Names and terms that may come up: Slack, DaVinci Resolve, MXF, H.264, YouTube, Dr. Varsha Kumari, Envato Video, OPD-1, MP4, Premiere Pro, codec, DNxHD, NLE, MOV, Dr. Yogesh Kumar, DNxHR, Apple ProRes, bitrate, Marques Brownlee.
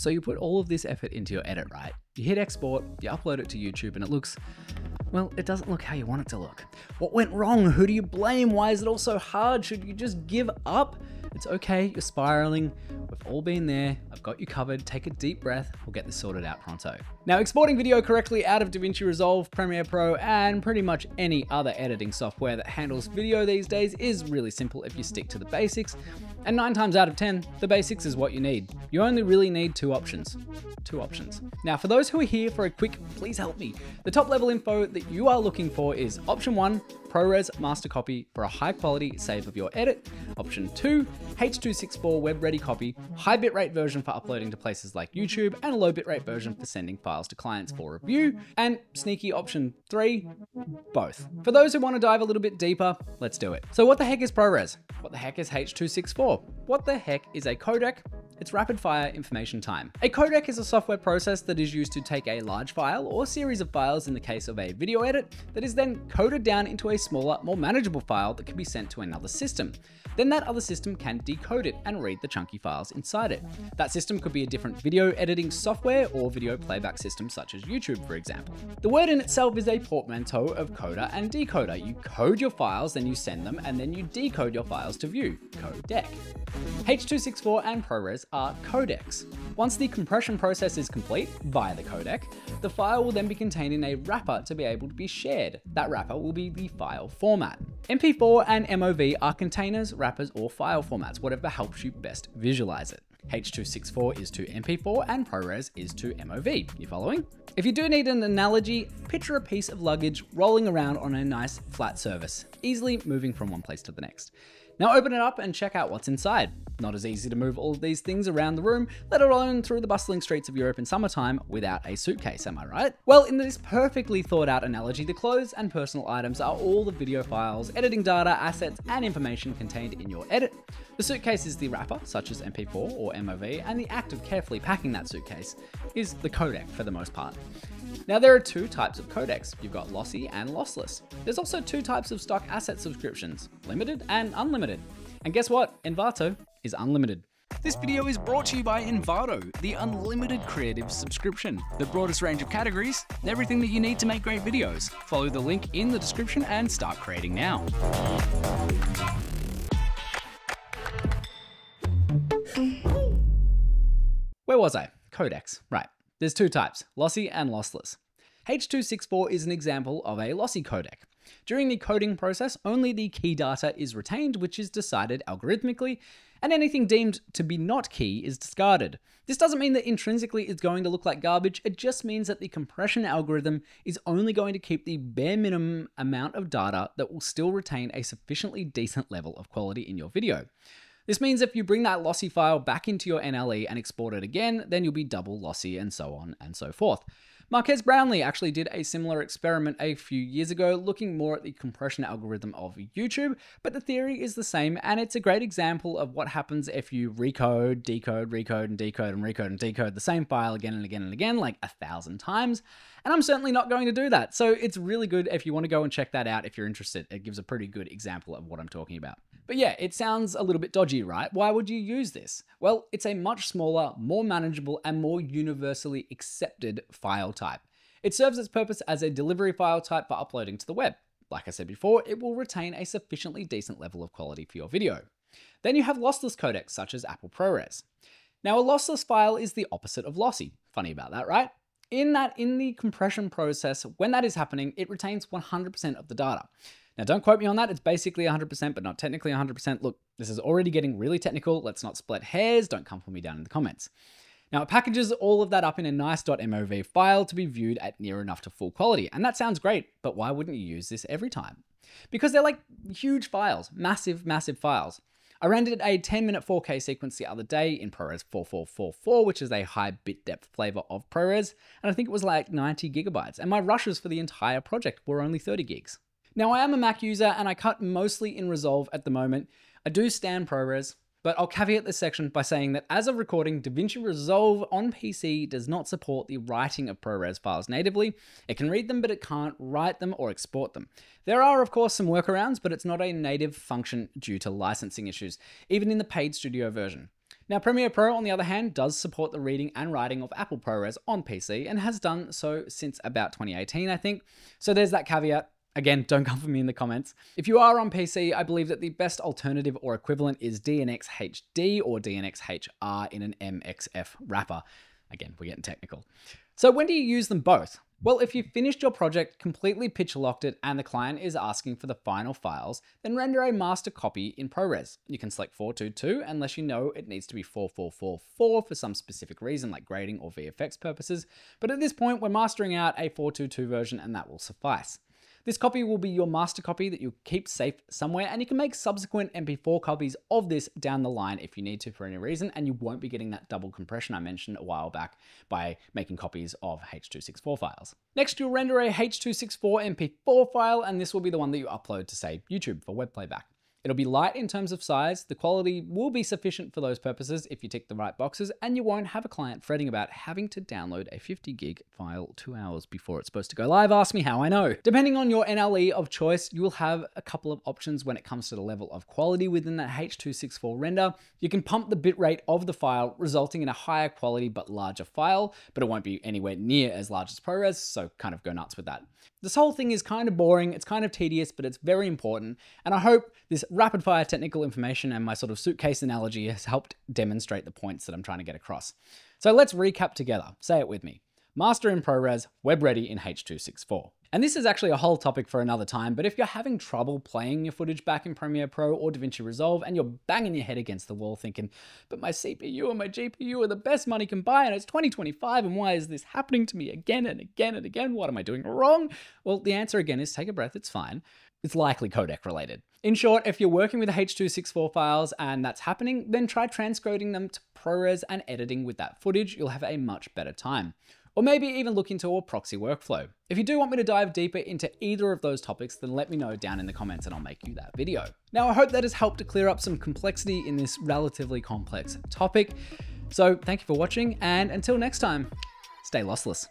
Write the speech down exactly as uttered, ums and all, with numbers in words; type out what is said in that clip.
So you put all of this effort into your edit, right? You hit export, you upload it to YouTube, and it looks, well, it doesn't look how you want it to look. What went wrong? Who do you blame? Why is it all so hard? Should you just give up? It's okay, you're spiraling. We've all been there. I've got you covered. Take a deep breath. We'll get this sorted out pronto. Now, exporting video correctly out of DaVinci Resolve, Premiere Pro, and pretty much any other editing software that handles video these days is really simple if you stick to the basics. And nine times out of ten, the basics is what you need. You only really need two options. Two options. Now, for those who are here for a quick, please help me. The top level info that you are looking for is option one, ProRes master copy for a high quality save of your edit. Option two, H two sixty-four web ready copy, high bitrate version for uploading to places like YouTube and a low bitrate version for sending files to clients for review. And sneaky option three, both. For those who want to dive a little bit deeper, let's do it. So what the heck is ProRes? What the heck is H two sixty-four? What the heck is a codec? It's rapid fire information time. A codec is a software process that is used to take a large file or series of files in the case of a video edit that is then coded down into a smaller, more manageable file that can be sent to another system. Then that other system can decode it and read the chunky files inside it. That system could be a different video editing software or video playback system such as YouTube, for example. The word in itself is a portmanteau of coder and decoder. You code your files, then you send them, and then you decode your files to view. Codec. H two sixty-four and ProRes are codecs. Once the compression process is complete via the codec, the file will then be contained in a wrapper to be able to be shared. That wrapper will be the file format. M P four and M O V are containers, wrappers, or file formats, whatever helps you best visualize it. H two sixty-four is to M P four and ProRes is to M O V. You following? If you do need an analogy, picture a piece of luggage rolling around on a nice flat surface, easily moving from one place to the next. Now open it up and check out what's inside. Not as easy to move all of these things around the room, let alone through the bustling streets of Europe in summertime without a suitcase, am I right? Well, in this perfectly thought out analogy, the clothes and personal items are all the video files, editing data, assets, and information contained in your edit. The suitcase is the wrapper, such as M P four or M O V, and the act of carefully packing that suitcase is the codec for the most part. Now there are two types of codecs. You've got lossy and lossless. There's also two types of stock asset subscriptions, limited and unlimited. And guess what? Envato is unlimited. This video is brought to you by Envato, the unlimited creative subscription. The broadest range of categories, everything that you need to make great videos. Follow the link in the description and start creating now. Where was I? Codecs, right. There's two types, lossy and lossless. H two sixty-four is an example of a lossy codec. During the coding process, only the key data is retained, which is decided algorithmically, and anything deemed to be not key is discarded. This doesn't mean that intrinsically it's going to look like garbage, it just means that the compression algorithm is only going to keep the bare minimum amount of data that will still retain a sufficiently decent level of quality in your video. This means if you bring that lossy file back into your N L E and export it again, then you'll be double lossy and so on and so forth. Marques Brownlee actually did a similar experiment a few years ago, looking more at the compression algorithm of YouTube, but the theory is the same, and it's a great example of what happens if you recode, decode, recode, and decode, and recode, and decode the same file again and again and again, like a thousand times, and I'm certainly not going to do that. So it's really good if you want to go and check that out if you're interested. It gives a pretty good example of what I'm talking about. But yeah, it sounds a little bit dodgy, right? Why would you use this? Well, it's a much smaller, more manageable, and more universally accepted file type. It serves its purpose as a delivery file type for uploading to the web. Like I said before, it will retain a sufficiently decent level of quality for your video. Then you have lossless codecs, such as Apple ProRes. Now, a lossless file is the opposite of lossy. Funny about that, right? In that, in the compression process, when that is happening, it retains one hundred percent of the data. Now, don't quote me on that. It's basically one hundred percent, but not technically one hundred percent. Look, this is already getting really technical. Let's not split hairs. Don't come for me down in the comments. Now, it packages all of that up in a nice .mov file to be viewed at near enough to full quality. And that sounds great, but why wouldn't you use this every time? Because they're like huge files, massive, massive files. I rendered a ten minute four K sequence the other day in ProRes four four four four, which is a high bit depth flavor of ProRes. And I think it was like ninety gigabytes. And my rushes for the entire project were only thirty gigs. Now, I am a Mac user and I cut mostly in Resolve at the moment. I do stand ProRes, but I'll caveat this section by saying that as of recording, DaVinci Resolve on P C does not support the writing of ProRes files natively. It can read them, but it can't write them or export them. There are, of course, some workarounds, but it's not a native function due to licensing issues, even in the paid studio version. Now, Premiere Pro, on the other hand, does support the reading and writing of Apple ProRes on P C and has done so since about twenty eighteen, I think. So there's that caveat. Again, don't come for me in the comments. If you are on P C, I believe that the best alternative or equivalent is D N X H D or D N X H R in an M X F wrapper. Again, we're getting technical. So when do you use them both? Well, if you've finished your project, completely pitch locked it, and the client is asking for the final files, then render a master copy in ProRes. You can select four two two unless you know it needs to be four four four four for some specific reason like grading or V F X purposes. But at this point, we're mastering out a four two two version and that will suffice. This copy will be your master copy that you'll keep safe somewhere, and you can make subsequent M P four copies of this down the line if you need to for any reason, and you won't be getting that double compression I mentioned a while back by making copies of H two sixty-four files. Next, you'll render a H two sixty-four M P four file, and this will be the one that you upload to, say, YouTube for web playback. It'll be light in terms of size, the quality will be sufficient for those purposes if you tick the right boxes, and you won't have a client fretting about having to download a fifty gig file two hours before it's supposed to go live. Ask me how I know. Depending on your N L E of choice, you will have a couple of options when it comes to the level of quality within that H two sixty-four render. You can pump the bitrate of the file, resulting in a higher quality but larger file, but it won't be anywhere near as large as ProRes, so kind of go nuts with that. This whole thing is kind of boring, it's kind of tedious, but it's very important, and I hope this rapid fire technical information and my sort of suitcase analogy has helped demonstrate the points that I'm trying to get across. So let's recap together. Say it with me. Master in ProRes, web ready in H two sixty-four. And this is actually a whole topic for another time, but if you're having trouble playing your footage back in Premiere Pro or DaVinci Resolve and you're banging your head against the wall thinking, but my C P U and my G P U are the best money can buy and it's twenty twenty-five and why is this happening to me again and again and again? What am I doing wrong? Well, the answer again is take a breath, it's fine. It's likely codec related. In short, if you're working with H two sixty-four files and that's happening, then try transcoding them to ProRes and editing with that footage. You'll have a much better time. Or maybe even look into a proxy workflow. If you do want me to dive deeper into either of those topics, then let me know down in the comments and I'll make you that video. Now, I hope that has helped to clear up some complexity in this relatively complex topic. So thank you for watching, and until next time, stay lossless.